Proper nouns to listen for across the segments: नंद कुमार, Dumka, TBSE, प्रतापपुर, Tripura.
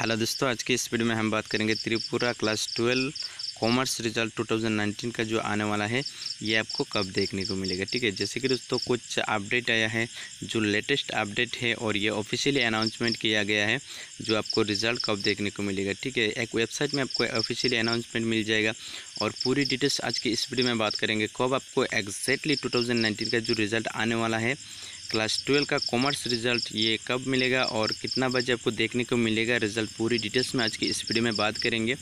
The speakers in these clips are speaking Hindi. हेलो दोस्तों, आज के इस वीडियो में हम बात करेंगे त्रिपुरा क्लास 12 कॉमर्स रिजल्ट 2019 का जो आने वाला है ये आपको कब देखने को मिलेगा। ठीक है, जैसे कि दोस्तों कुछ अपडेट आया है, जो लेटेस्ट अपडेट है और ये ऑफिशियली अनाउंसमेंट किया गया है जो आपको रिजल्ट कब देखने को मिलेगा। ठीक है, एक वेबसाइट में आपको ऑफिशियली अनाउंसमेंट मिल जाएगा और पूरी डिटेल्स आज की इस वीडियो में बात करेंगे कब आपको एग्जैक्टली 2019 का जो रिज़ल्ट आने वाला है क्लास 12 का कॉमर्स रिजल्ट ये कब मिलेगा और कितना बजे आपको देखने को मिलेगा रिजल्ट, पूरी डिटेल्स में आज की इस वीडियो में बात करेंगे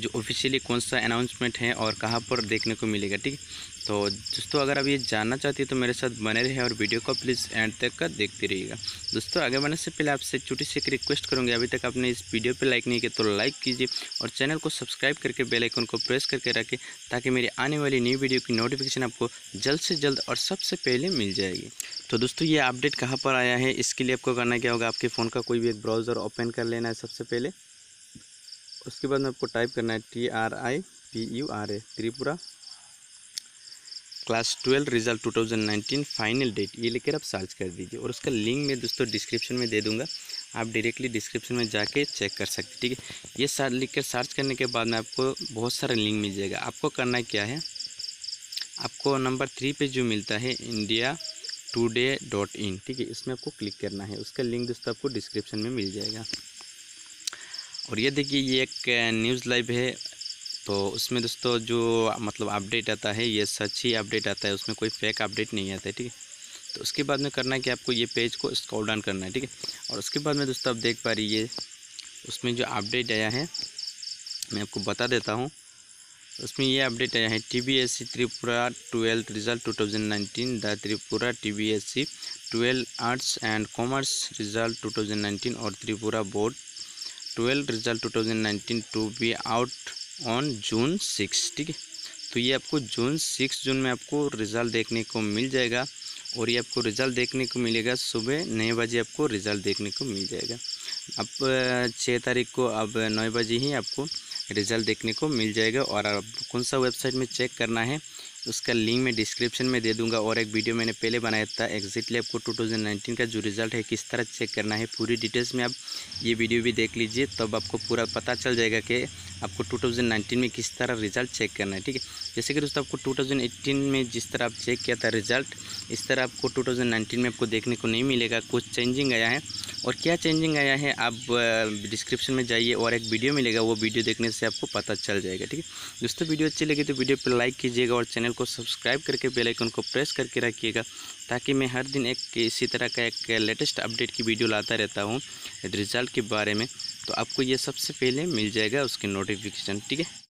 जो ऑफिशियली कौन सा अनाउंसमेंट है और कहां पर देखने को मिलेगा। ठीक, तो दोस्तों अगर आप ये जानना चाहते हैं तो मेरे साथ बने रहे और वीडियो को प्लीज़ एंड तक का देखते रहिएगा। दोस्तों आगे बढ़ने से पहले आपसे छोटी सी एक रिक्वेस्ट करूँगी, अभी तक आपने इस वीडियो पर लाइक नहीं किया तो लाइक कीजिए और चैनल को सब्सक्राइब करके बेल आइकन को प्रेस करके रखें ताकि मेरी आने वाली नई वीडियो की नोटिफिकेशन आपको जल्द से जल्द और सबसे पहले मिल जाएगी। तो दोस्तों ये अपडेट कहाँ पर आया है, इसके लिए आपको करना क्या होगा, आपके फ़ोन का कोई भी एक ब्राउज़र ओपन कर लेना है सबसे पहले। उसके बाद में आपको टाइप करना है TRIPURA Tripura class 12 result 2019 final date, ये लेकर आप सर्च कर दीजिए और उसका लिंक मैं दोस्तों डिस्क्रिप्शन में दे दूंगा, आप डायरेक्टली डिस्क्रिप्शन में जाके चेक कर सकते हैं। ठीक है, ये सर्च लिख कर सर्च करने के बाद में आपको बहुत सारा लिंक मिल जाएगा। आपको करना क्या है, आपको नंबर 3 पे जो मिलता है indiattoday.in, ठीक है, इसमें आपको क्लिक करना है। उसका लिंक दोस्तों आपको डिस्क्रिप्शन में मिल जाएगा। और ये देखिए ये एक न्यूज़ लाइव है, तो उसमें दोस्तों जो मतलब अपडेट आता है ये सच ही अपडेट आता है, उसमें कोई फेक अपडेट नहीं आता है। ठीक है, तो उसके बाद में करना है कि आपको ये पेज को स्क्रॉल डाउन करना है। ठीक है, और उसके बाद में दोस्तों आप देख पा रही है उसमें जो अपडेट आया है मैं आपको बता देता हूँ। उसमें ये अपडेट आया है TBSE Tripura 12 result 2019 the Tripura TBSE 12 arts and commerce result 2019 और Tripura board 12 result 2019 to be out on June 6। ठीक है, तो ये आपको जून 6 में आपको रिज़ल्ट देखने को मिल जाएगा और ये आपको रिज़ल्ट देखने को मिलेगा सुबह 9 बजे आपको रिज़ल्ट देखने को मिल जाएगा। अब 6 तारीख को अब 9 बजे ही आपको रिज़ल्ट देखने को मिल जाएगा। और आप कौन सा वेबसाइट में चेक करना है उसका लिंक मैं डिस्क्रिप्शन में दे दूंगा और एक वीडियो मैंने पहले बनाया था एग्जैक्टली आपको 2019 का जो रिज़ल्ट है किस तरह चेक करना है पूरी डिटेल्स में आप ये वीडियो भी देख लीजिए, तब आपको पूरा पता चल जाएगा कि आपको 2019 में किस तरह रिज़ल्ट चेक करना है। ठीक है, जैसे कि दोस्तों आपको 2018 में जिस तरह आप चेक किया था रिज़ल्ट, इस तरह आपको 2019 में आपको देखने को नहीं मिलेगा, कुछ चेंजिंग आया है। और क्या चेंजिंग आया है आप डिस्क्रिप्शन में जाइए और एक वीडियो मिलेगा, वो वीडियो देखने से आपको पता चल जाएगा। ठीक है दोस्तों, वीडियो अच्छी लगी तो वीडियो पर लाइक कीजिएगा और चैनल को सब्सक्राइब करके बेल आइकन को प्रेस करके रखिएगा ताकि मैं हर दिन एक इसी तरह का एक लेटेस्ट अपडेट की वीडियो लाता रहता हूँ रिज़ल्ट के बारे में, तो आपको ये सबसे पहले मिल जाएगा उसकी नोटिफिकेशन। ठीक है।